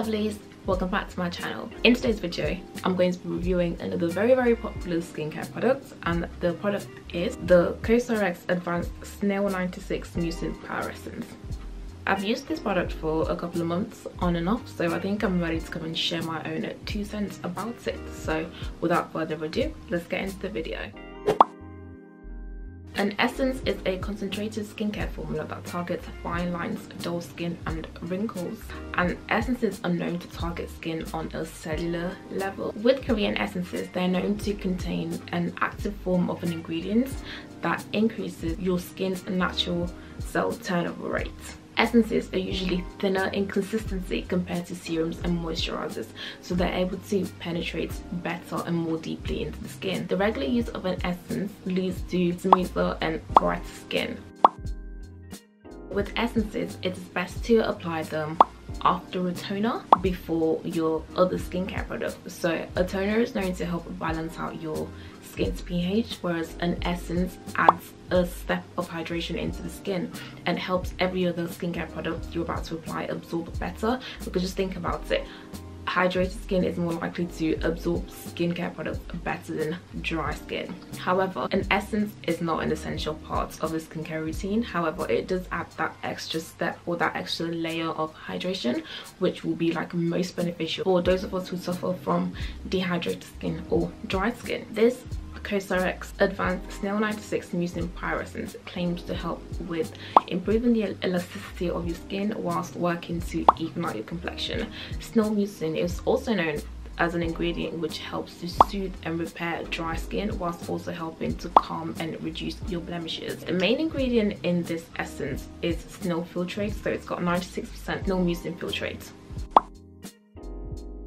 lovelies, welcome back to my channel. In today's video I'm going to be reviewing another very, very popular skincare product, and the product is the COSRX Advanced Snail 96 Mucin Power Essence. I've used this product for a couple of months on and off, so I think I'm ready to come and share my own 2 cents about it. So without further ado, let's get into the video. An essence is a concentrated skincare formula that targets fine lines, dull skin and wrinkles. An essence is unknown to target skin on a cellular level. With Korean essences, they're known to contain an active form of an ingredient that increases your skin's natural cell turnover rate. Essences are usually thinner in consistency compared to serums and moisturizers, so they're able to penetrate better and more deeply into the skin. The regular use of an essence leads to smoother and brighter skin. With essences, it's best to apply them after a toner before your other skincare product. So a toner is known to help balance out your skin's pH, whereas an essence adds a step of hydration into the skin and helps every other skincare product you're about to apply absorb better. Because just think about it, hydrated skin is more likely to absorb skincare products better than dry skin. However, an essence is not an essential part of the skincare routine. However, it does add that extra step or that extra layer of hydration, which will be like most beneficial for those of us who suffer from dehydrated skin or dry skin. This COSRX Advanced Snail 96 Mucin Power Essence claims to help with improving the elasticity of your skin whilst working to even out your complexion. Snail mucin is also known as an ingredient which helps to soothe and repair dry skin whilst also helping to calm and reduce your blemishes. The main ingredient in this essence is snail filtrate, so it's got 96% snail mucin filtrate.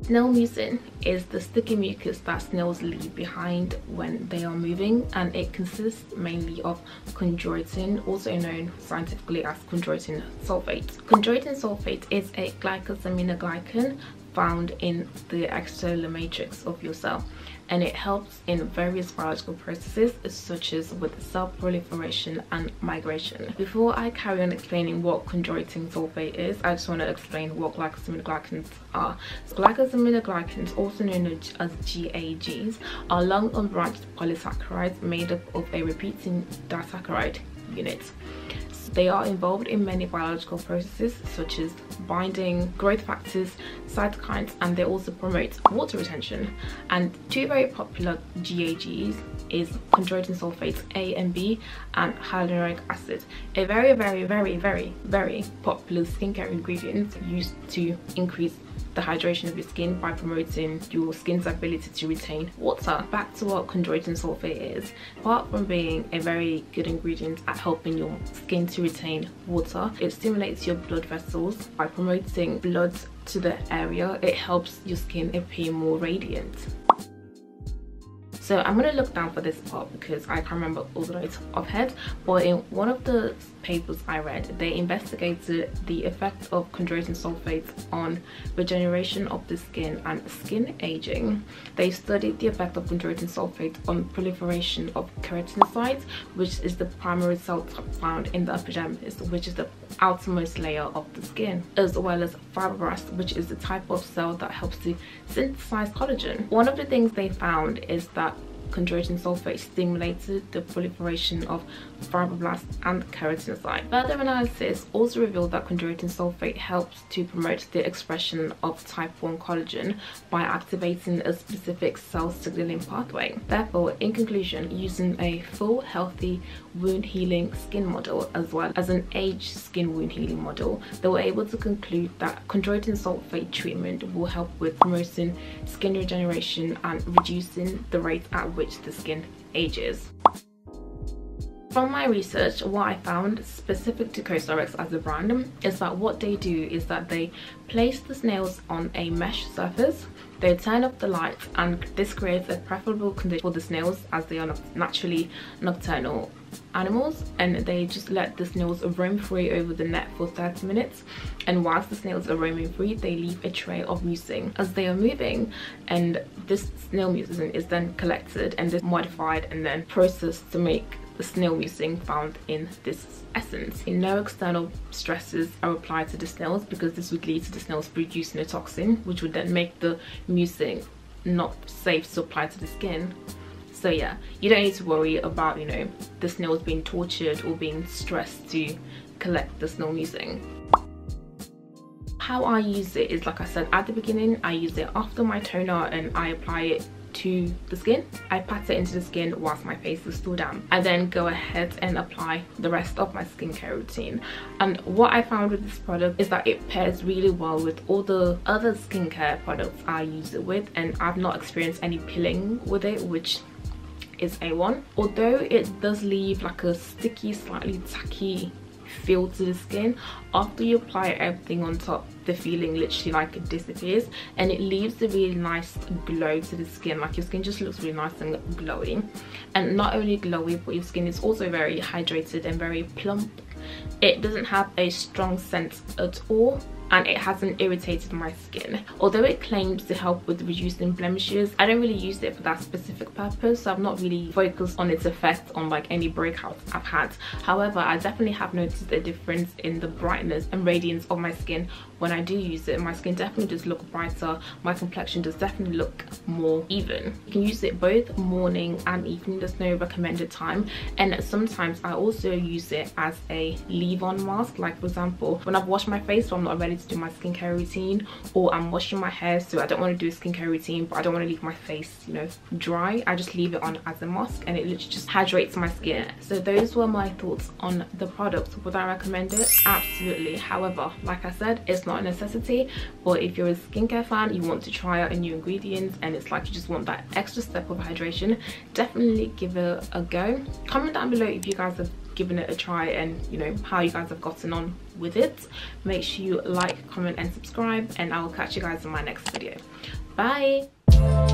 Snail mucin is the sticky mucus that snails leave behind when they are moving, and it consists mainly of chondroitin, also known scientifically as chondroitin sulfate. Chondroitin sulfate is a glycosaminoglycan found in the extracellular matrix of your cell, and it helps in various biological processes such as with cell proliferation and migration. Before I carry on explaining what chondroitin sulfate is, I just want to explain what glycosaminoglycans are. So glycosaminoglycans, also known as GAGs, are long unbranched polysaccharides made up of a repeating disaccharide unit. They are involved in many biological processes such as binding, growth factors, cytokines, and they also promote water retention. And two very popular GAGs is chondroitin sulfate A and B and hyaluronic acid, a very, very popular skincare ingredient used to increase the hydration of your skin by promoting your skin's ability to retain water. Back to what chondroitin sulfate is. Apart from being a very good ingredient at helping your skin to retain water, it stimulates your blood vessels by promoting blood to the area. It helps your skin appear more radiant. So I'm going to look down for this part because I can't remember all the notes off head, but in one of the papers I read, they investigated the effect of chondroitin sulfate on regeneration of the skin and skin aging. They studied the effect of chondroitin sulfate on proliferation of keratinocytes, which is the primary cell type found in the epidermis, which is the outermost layer of the skin, as well as fibroblast, which is the type of cell that helps to synthesize collagen. One of the things they found is that chondroitin sulfate stimulated the proliferation of fibroblasts and keratinocytes. Further analysis also revealed that chondroitin sulfate helps to promote the expression of type 1 collagen by activating a specific cell signaling pathway. Therefore, in conclusion, using a full healthy wound healing skin model as well as an aged skin wound healing model, they were able to conclude that chondroitin sulfate treatment will help with promoting skin regeneration and reducing the rate at which the skin ages. From my research, what I found specific to COSRX as a brand is that what they do is that they place the snails on a mesh surface, they turn up the lights, and this creates a preferable condition for the snails as they are naturally nocturnal animals, and they just let the snails roam free over the net for 30 minutes. And whilst the snails are roaming free, they leave a trail of mucin as they are moving, and this snail mucin is then collected and is modified and then processed to make the snail mucin found in this essence. No external stresses are applied to the snails because this would lead to the snails producing a toxin, which would then make the mucin not safe to apply to the skin. So yeah, you don't need to worry about, you know, the snails being tortured or being stressed to collect the snail mucin. How I use it is, like I said at the beginning, I use it after my toner and I apply it to the skin. I pat it into the skin whilst my face is still damp. I then go ahead and apply the rest of my skincare routine. And what I found with this product is that it pairs really well with all the other skincare products I use it with, and I've not experienced any peeling with it, which is A1. Although it does leave like a sticky, slightly tacky feel to the skin, after you apply everything on top, the feeling literally like it disappears, and it leaves a really nice glow to the skin. Like your skin just looks really nice and glowy, and not only glowy, but your skin is also very hydrated and very plump. It doesn't have a strong scent at all, and it hasn't irritated my skin. Although it claims to help with reducing blemishes, I don't really use it for that specific purpose, so I've not really focused on its effect on like any breakouts I've had. However, I definitely have noticed a difference in the brightness and radiance of my skin when I do use it. My skin definitely does look brighter, my complexion does definitely look more even. You can use it both morning and evening, there's no recommended time, and sometimes I also use it as a leave-on mask. Like for example, when I've washed my face, so I'm not ready to do my skincare routine, or I'm washing my hair, so I don't want to do a skincare routine but I don't want to leave my face, you know, dry, I just leave it on as a mask and it literally just hydrates my skin. So those were my thoughts on the product. Would I recommend it? Absolutely. However, like I said, it's not a necessity, but if you're a skincare fan, you want to try out a new ingredient and it's like you just want that extra step of hydration, definitely give it a go. Comment down below if you guys have given it a try and, you know, how you guys have gotten on with it. Make sure you like, comment and subscribe, and I will catch you guys in my next video. Bye.